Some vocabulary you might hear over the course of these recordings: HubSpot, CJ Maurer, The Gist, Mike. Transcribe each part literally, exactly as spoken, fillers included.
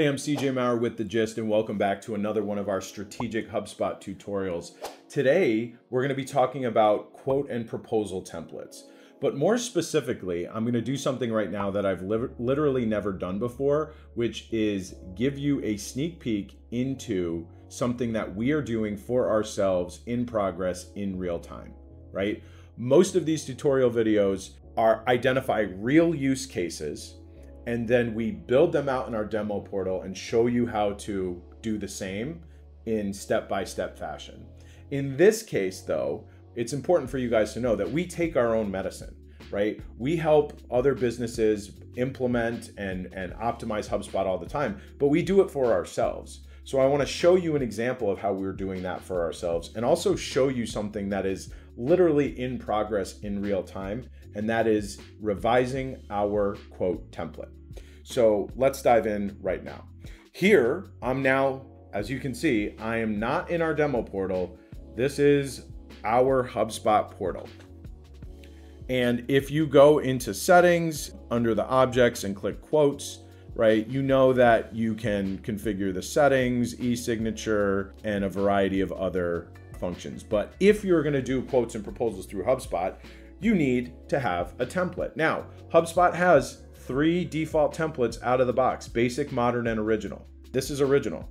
Hey, I'm C J Maurer with The Gist, and welcome back to another one of our strategic HubSpot tutorials. Today, we're going to be talking about quote and proposal templates. But more specifically, I'm going to do something right now that I've li- literally never done before, which is give you a sneak peek into something that we are doing for ourselves in progress in real time, right? Most of these tutorial videos are identify real use cases, and then we build them out in our demo portal and show you how to do the same in step-by-step fashion. In this case, though, it's important for you guys to know that we take our own medicine, right? We help other businesses implement and, and optimize HubSpot all the time, but we do it for ourselves. So I want to show you an example of how we're doing that for ourselves and also show you something that is literally in progress in real time, and that is revising our quote template. So let's dive in right now. Here, I'm now, as you can see, I am not in our demo portal. This is our HubSpot portal. And if you go into settings under the objects and click quotes, right, you know that you can configure the settings, e-signature, and a variety of other functions. But if you're going to do quotes and proposals through HubSpot, you need to have a template. Now, HubSpot has three default templates out of the box: basic, modern, and original. This is original.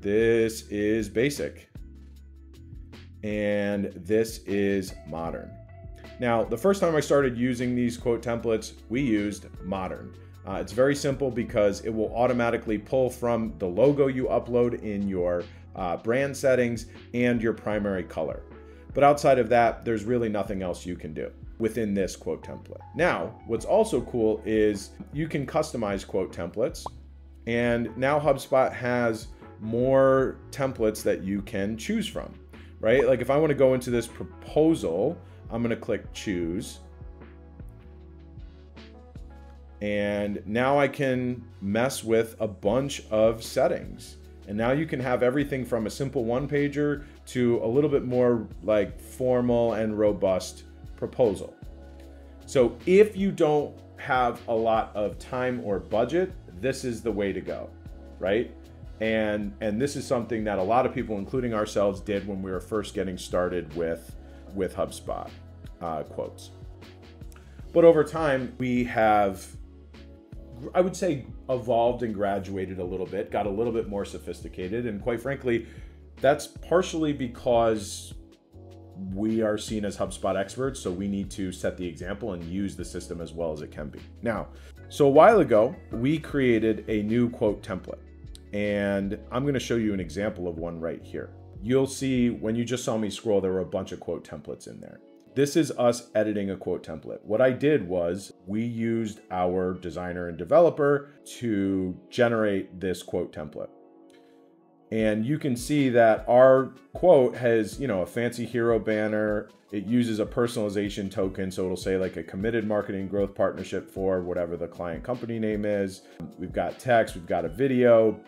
This is basic. And this is modern. Now, the first time I started using these quote templates, we used modern. Uh, it's very simple because it will automatically pull from the logo you upload in your uh, brand settings and your primary color. But outside of that, there's really nothing else you can do within this quote template. Now, what's also cool is you can customize quote templates, and now HubSpot has more templates that you can choose from, right? Like if I want to go into this proposal, I'm going to click choose. And now I can mess with a bunch of settings. And now you can have everything from a simple one-pager to a little bit more like formal and robust proposal. So if you don't have a lot of time or budget, this is the way to go, right? And, and this is something that a lot of people, including ourselves, did when we were first getting started with, with HubSpot uh, quotes. But over time, we have, I would say, evolved and graduated a little bit, got a little bit more sophisticated. And quite frankly, that's partially because we are seen as HubSpot experts, so we need to set the example and use the system as well as it can be. Now, so a while ago, we created a new quote template, and I'm going to show you an example of one right here. You'll see when you just saw me scroll, there were a bunch of quote templates in there. This is us editing a quote template. What I did was we used our designer and developer to generate this quote template. And you can see that our quote has, you know, a fancy hero banner. It uses a personalization token. So it'll say like a committed marketing growth partnership for whatever the client company name is. We've got text, we've got a video,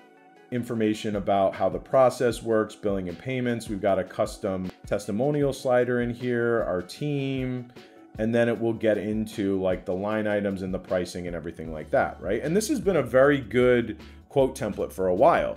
information about how the process works, billing and payments. We've got a custom testimonial slider in here, our team, and then it will get into like the line items and the pricing and everything like that, right? And this has been a very good quote template for a while.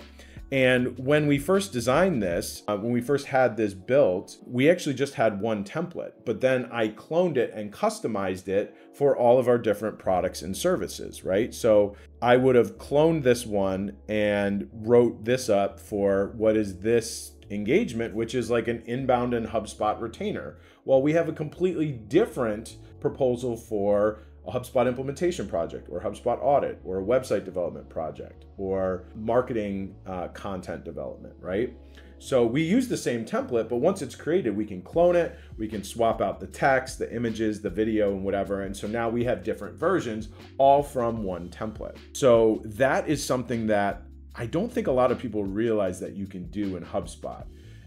And when we first designed this, uh, when we first had this built, we actually just had one template, but then I cloned it and customized it for all of our different products and services, right? So I would have cloned this one and wrote this up for what is this engagement, which is like an inbound and HubSpot retainer. Well, we have a completely different proposal for a HubSpot implementation project, or HubSpot audit, or a website development project, or marketing uh, content development, right? So we use the same template, but once it's created, we can clone it, we can swap out the text, the images, the video, and whatever. And so now we have different versions, all from one template. So that is something that I don't think a lot of people realize that you can do in HubSpot.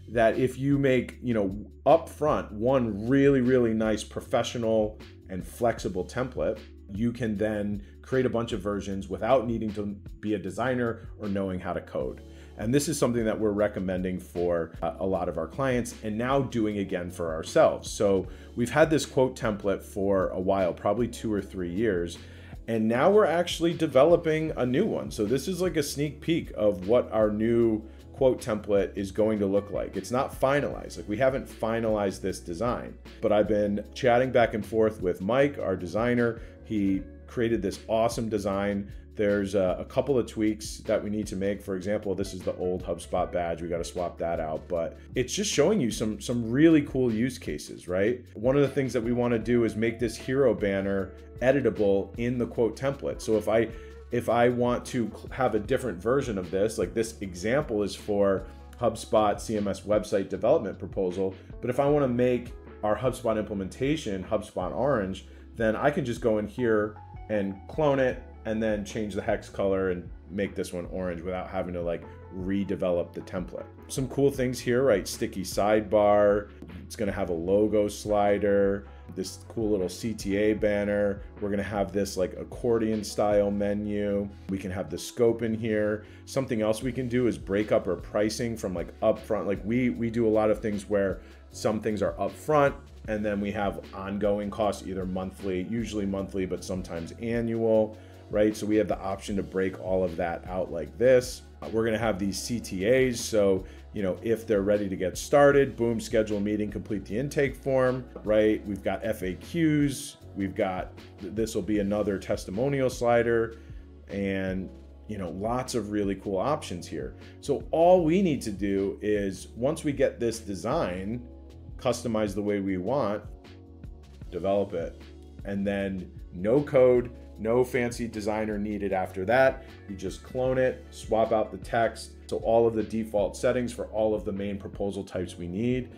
That if you make, you know, upfront one really, really nice professional and flexible template, you can then create a bunch of versions without needing to be a designer or knowing how to code. And this is something that we're recommending for a lot of our clients and now doing again for ourselves. So we've had this quote template for a while, probably two or three years, And now we're actually developing a new one. So this is like a sneak peek of what our new quote template is going to look like. It's not finalized. Like, we haven't finalized this design, but I've been chatting back and forth with Mike, our designer. He created this awesome design. There's a, a couple of tweaks that we need to make. For example, this is the old HubSpot badge. We got to swap that out, but it's just showing you some, some really cool use cases, right? One of the things that we want to do is make this hero banner editable in the quote template. So if I, if I want to have a different version of this, like this example is for HubSpot C M S website development proposal, but if I want to make our HubSpot implementation HubSpot orange, then I can just go in here and clone it, and then change the hex color and make this one orange without having to like redevelop the template. Some cool things here, right? Sticky sidebar. It's gonna have a logo slider, this cool little C T A banner. We're gonna have this like accordion style menu. We can have the scope in here. Something else we can do is break up our pricing from like upfront. Like we, we do a lot of things where some things are upfront, and then we have ongoing costs, either monthly, usually monthly, but sometimes annual. Right? So we have the option to break all of that out like this. We're going to have these C T As. So, you know, if they're ready to get started, boom, schedule a meeting, complete the intake form, right? We've got F A Qs. We've got, this will be another testimonial slider, and, you know, lots of really cool options here. So all we need to do is, once we get this design customized the way we want, develop it, and then no code, no fancy designer needed after that. You just clone it, swap out the text. So all of the default settings for all of the main proposal types we need.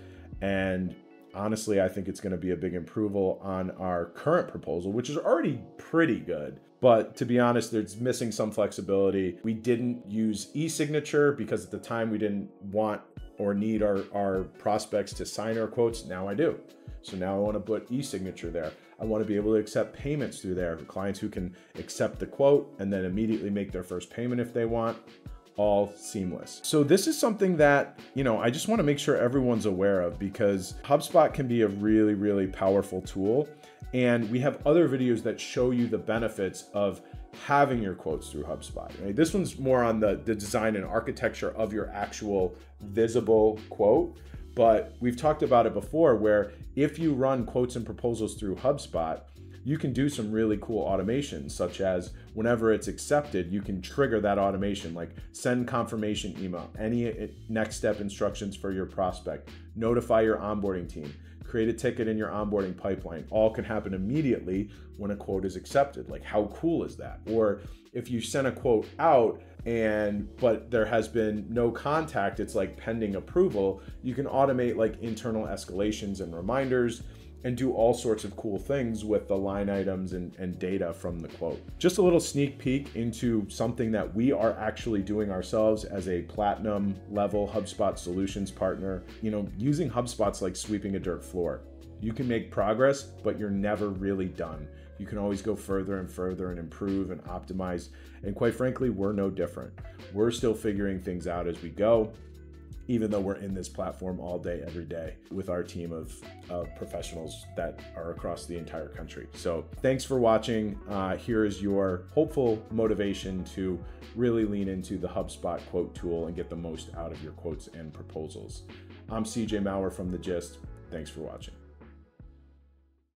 And honestly, I think it's going to be a big improvement on our current proposal, which is already pretty good. But to be honest, it's missing some flexibility. We didn't use e-signature because at the time we didn't want or need our, our prospects to sign our quotes. Now I do. So now I want to put e-signature there. I want to be able to accept payments through there. Clients who can accept the quote and then immediately make their first payment if they want, all seamless. So this is something that, you know, I just want to make sure everyone's aware of, because HubSpot can be a really, really powerful tool. And we have other videos that show you the benefits of having your quotes through HubSpot. Right? This one's more on the, the design and architecture of your actual visible quote. But we've talked about it before, where if you run quotes and proposals through HubSpot, you can do some really cool automations, such as whenever it's accepted, you can trigger that automation, like send confirmation email, any next step instructions for your prospect, notify your onboarding team, create a ticket in your onboarding pipeline. All can happen immediately when a quote is accepted. Like, how cool is that? Or if you send a quote out, and but there has been no contact, it's like pending approval, you can automate like internal escalations and reminders and do all sorts of cool things with the line items and, and data from the quote. Just a little sneak peek into something that we are actually doing ourselves as a platinum level HubSpot solutions partner. You know, using HubSpot's like sweeping a dirt floor. You can make progress, but you're never really done. You can always go further and further and improve and optimize. And quite frankly, we're no different. We're still figuring things out as we go, even though we're in this platform all day, every day with our team of, of professionals that are across the entire country. So thanks for watching. Uh, here is your hopeful motivation to really lean into the HubSpot quote tool and get the most out of your quotes and proposals. I'm C J Maurer from The Gist. Thanks for watching.